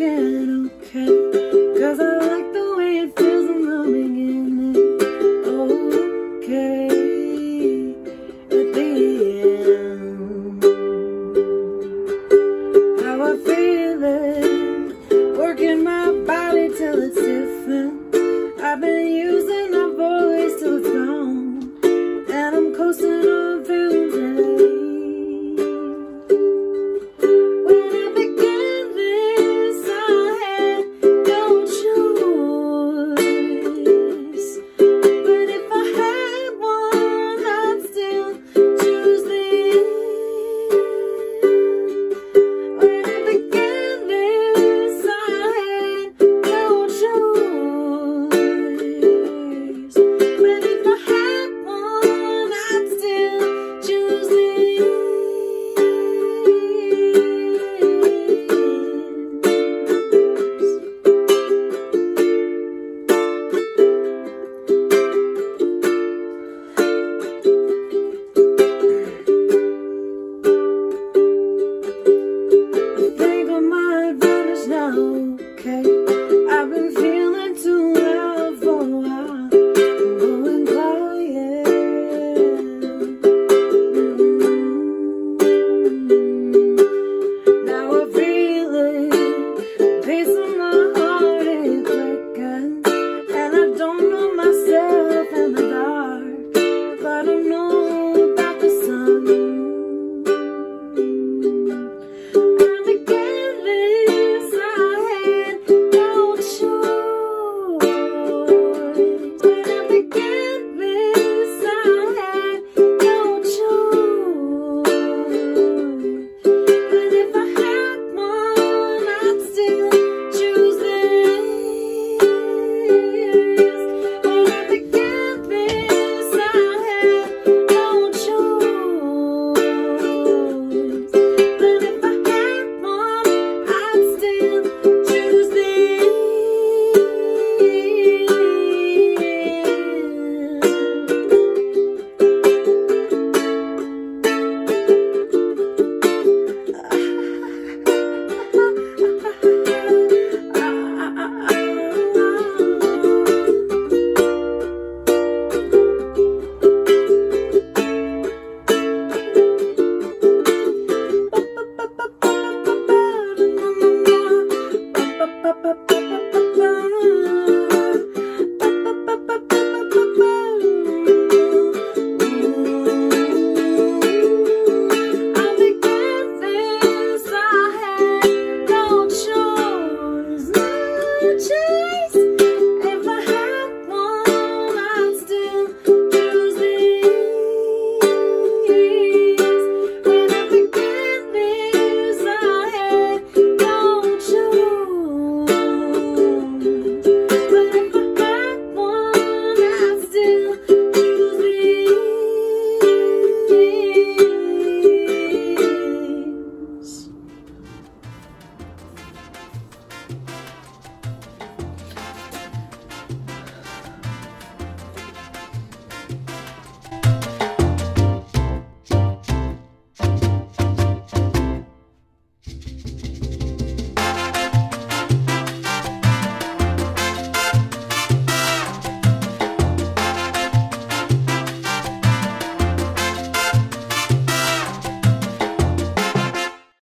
get okay, 'cause I